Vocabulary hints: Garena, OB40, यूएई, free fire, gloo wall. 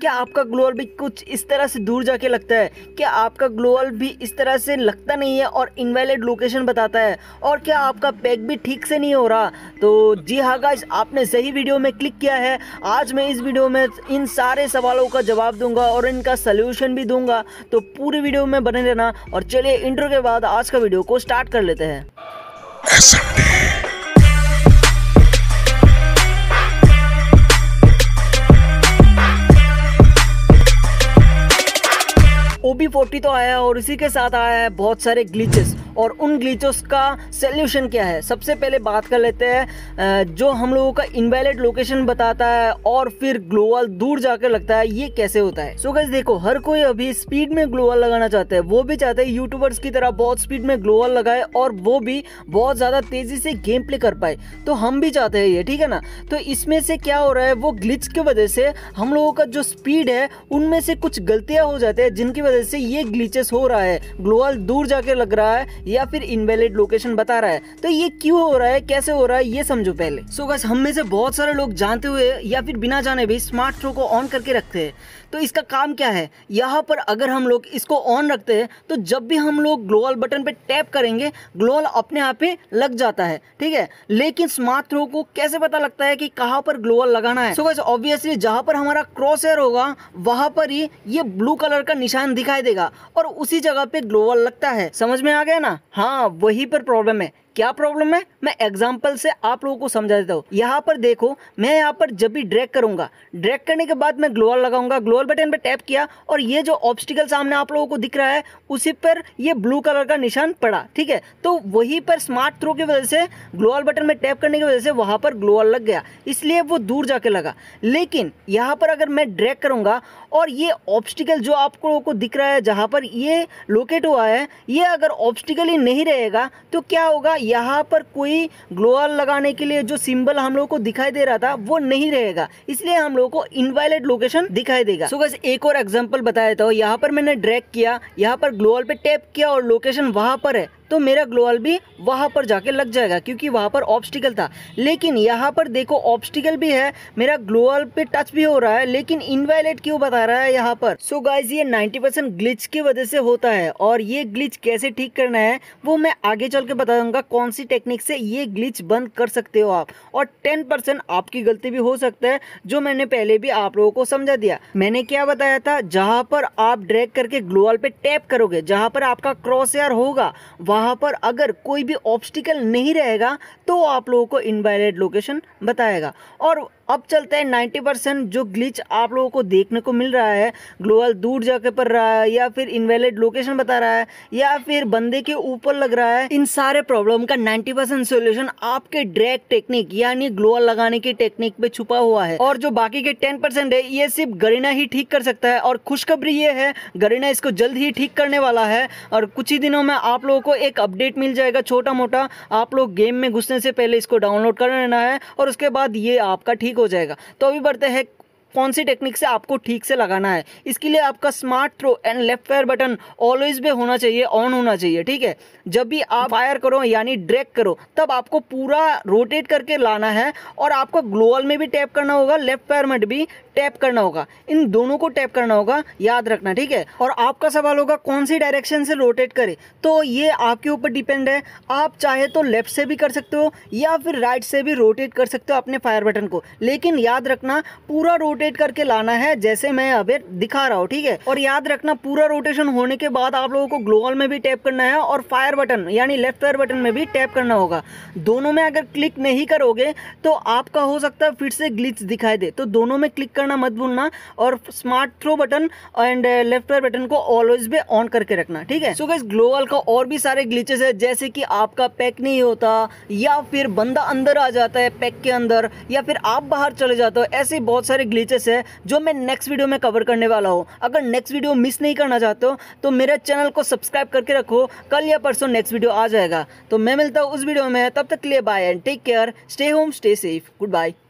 क्या आपका glow wall भी कुछ इस तरह से दूर जाके लगता है? क्या आपका ग्लो वॉल भी इस तरह से लगता नहीं है और इनवैलिड लोकेशन बताता है? और क्या आपका पैक भी ठीक से नहीं हो रहा? तो जी हाँ गाइस, आपने सही वीडियो में क्लिक किया है। आज मैं इस वीडियो में इन सारे सवालों का जवाब दूंगा और इनका सल्यूशन भी दूंगा, तो पूरी वीडियो में बने रहना। और चलिए इंट्रो के बाद आज का वीडियो को स्टार्ट कर लेते हैं। OB40 तो आया और इसी के साथ आया है बहुत सारे ग्लिचेस, और उन ग्लिचेस का सल्यूशन क्या है सबसे पहले बात कर लेते हैं। जो हम लोगों का इनवैलिड लोकेशन बताता है और फिर ग्लो वॉल दूर जाकर लगता है, ये कैसे होता है? सो गाइस देखो, हर कोई अभी स्पीड में ग्लो वॉल लगाना चाहता है। वो भी चाहते हैं यूट्यूबर्स की तरह बहुत स्पीड में ग्लो वॉल लगाए और वो भी बहुत ज़्यादा तेज़ी से गेम प्ले कर पाए, तो हम भी चाहते हैं ये, ठीक है ना। तो इसमें से क्या हो रहा है, वो ग्लिच की वजह से हम लोगों का जो स्पीड है उनमें से कुछ गलतियाँ हो जाती है, जिनकी वजह से ये ग्लिचेस हो रहा है, ग्लो वॉल दूर जाके लग रहा है या फिर इनवैलिड लोकेशन बता रहा है। तो ये क्यों हो रहा है, कैसे हो रहा है, ये समझो पहले। सो गाइस, हम में से बहुत सारे लोग जानते हुए या फिर बिना जाने भी स्मार्ट थ्रो को ऑन करके रखते हैं। तो इसका काम क्या है, यहाँ पर अगर हम लोग इसको ऑन रखते हैं तो जब भी हम लोग ग्लो वॉल बटन पे टैप करेंगे, ग्लो वॉल अपने आप पे लग जाता है, ठीक है। लेकिन स्मार्ट थ्रो को कैसे पता लगता है कि कहाँ पर ग्लो वॉल लगाना है? सो गाइस, ऑब्वियसली जहाँ पर हमारा क्रॉस हेयर होगा वहाँ पर ही ये ब्लू कलर का निशान दिखाई देगा और उसी जगह पे ग्लो वॉल लगता है। समझ में आ गया ना? हाँ, वही पर प्रॉब्लम है। क्या प्रॉब्लम है, मैं एग्जाम्पल से आप लोगों को समझा देता हूँ। यहाँ पर देखो, मैं यहाँ पर जब भी ड्रैग करूँगा, ड्रैग करने के बाद मैं ग्लो वॉल लगाऊंगा, ग्लो वॉल बटन पे टैप किया और ये जो ऑब्स्टिकल सामने आप लोगों को दिख रहा है उसी पर ये ब्लू कलर का निशान पड़ा, ठीक है। तो वहीं पर स्मार्ट थ्रो की वजह से ग्लो वॉल बटन में टैप करने की वजह से वहाँ पर ग्लो वॉल लग गया, इसलिए वो दूर जाके लगा। लेकिन यहाँ पर अगर मैं ड्रैग करूँगा और ये ऑब्स्टिकल जो आप लोगों को दिख रहा है जहाँ पर ये लोकेट हुआ है, ये अगर ऑब्स्टिकल ही नहीं रहेगा तो क्या होगा, यहाँ पर कोई ग्लो वॉल लगाने के लिए जो सिंबल हम लोगों को दिखाई दे रहा था वो नहीं रहेगा, इसलिए हम लोगों को इनवैलिड लोकेशन दिखाई देगा। सो गाइस, एक और एग्जांपल बताया था। यहाँ पर मैंने ड्रैग किया, यहाँ पर ग्लो वॉल पे टैप किया और लोकेशन वहाँ पर है, तो मेरा ग्लो वॉल भी वहाँ पर जाके लग जाएगा क्योंकि वहाँ पर ऑब्स्टिकल था। लेकिन यहाँ पर देखो, ऑब्स्टिकल भी है, मेरा ग्लो वॉल पे टच भी हो रहा है, लेकिन इनवैलिड क्यों बता रहा है यहाँ पर? सो गाइस, ये 90% ग्लिच की वजह से होता है और ये ग्लिच कैसे ठीक करना है वो मैं आगे चल के बताऊंगा, कौन सी टेक्निक से ये ग्लिच बंद कर सकते हो आप। और 10% आपकी गलती भी हो सकता है, जो मैंने पहले भी आप लोगों को समझा दिया। मैंने क्या बताया था, जहाँ पर आप ड्रैग करके ग्लो वॉल पे टैप करोगे, जहाँ पर आपका क्रॉस हेयर होगा वहाँ पर अगर कोई भी ऑब्स्टिकल नहीं रहेगा तो आप लोगों को इनवैलिड लोकेशन बताएगा। और अब चलते हैं 90% जो ग्लिच आप लोगों को देखने को मिल रहा है, ग्लो वॉल दूर जाके पड़ रहा है या फिर इनवैलिड लोकेशन बता रहा है या फिर बंदे के ऊपर लग रहा है। इन सारे प्रॉब्लम का 90% सोल्यूशन आपके ड्रैग टेक्निक यानी ग्लो वॉल लगाने की टेक्निक पे छुपा हुआ है, और जो बाकी के 10% है ये सिर्फ गरीना ही ठीक कर सकता है। और खुशखबरी ये है, गरीना इसको जल्द ही ठीक करने वाला है और कुछ ही दिनों में आप लोगों को एक अपडेट मिल जाएगा छोटा मोटा। आप लोग गेम में घुसने से पहले इसको डाउनलोड कर लेना है और उसके बाद ये आपका ठीक हो जाएगा। तो अभी बढ़ते हैं कौन सी टेक्निक से आपको ठीक से लगाना है। इसके लिए आपका smart throw and left fire button always भी होना चाहिए, ऑन होना चाहिए, ठीक है। जब भी आप फायर करो यानी ड्रैग करो तब आपको पूरा रोटेट करके लाना है और आपको ग्लो वॉल में भी टैप करना होगा, लेफ्ट फायर में भी टैप करना होगा, इन दोनों को टैप करना होगा, याद रखना, ठीक है। और आपका सवाल होगा कौन सी डायरेक्शन से रोटेट करे, तो ये आपके ऊपर डिपेंड है। आप चाहे तो लेफ्ट से भी कर सकते हो या फिर राइट से भी रोटेट कर सकते हो अपने फायर बटन को, लेकिन याद रखना पूरा रोटेट करके लाना है जैसे मैं अभी दिखा रहा हूँ, ठीक है। और याद रखना पूरा रोटेशन होने के बाद आप लोगों को ग्लो वॉल में भी टैप करना है और फायर बटन यानी लेफ्ट फायर बटन में भी टैप करना होगा। दोनों में अगर क्लिक नहीं करोगे तो आपका हो सकता है फिर से ग्लिच दिखाई दे, तो दोनों में क्लिक करना मत भूलना। और smart throw button and left fire button को ऑलवेज भी ऑन करके रखना, ठीक है। सो गाइस, ग्लो वॉल का और भी सारे ग्लिचेस है, जैसे कि आपका पैक नहीं होता या फिर बंदा अंदर आ जाता है पैक के अंदर या फिर आप बाहर चले जाते हो, ऐसे बहुत सारे ग्लिचेस है जो मैं नेक्स्ट वीडियो में कवर करने वाला हूँ। अगर नेक्स्ट वीडियो मिस नहीं करना चाहते हो तो मेरे चैनल को सब्सक्राइब करके रखो, कल या परसों नेक्स्ट वीडियो आ जाएगा। तो मैं मिलता हूँ उस वीडियो में, तब तक के लिए bye and take care, stay home, stay safe, good bye.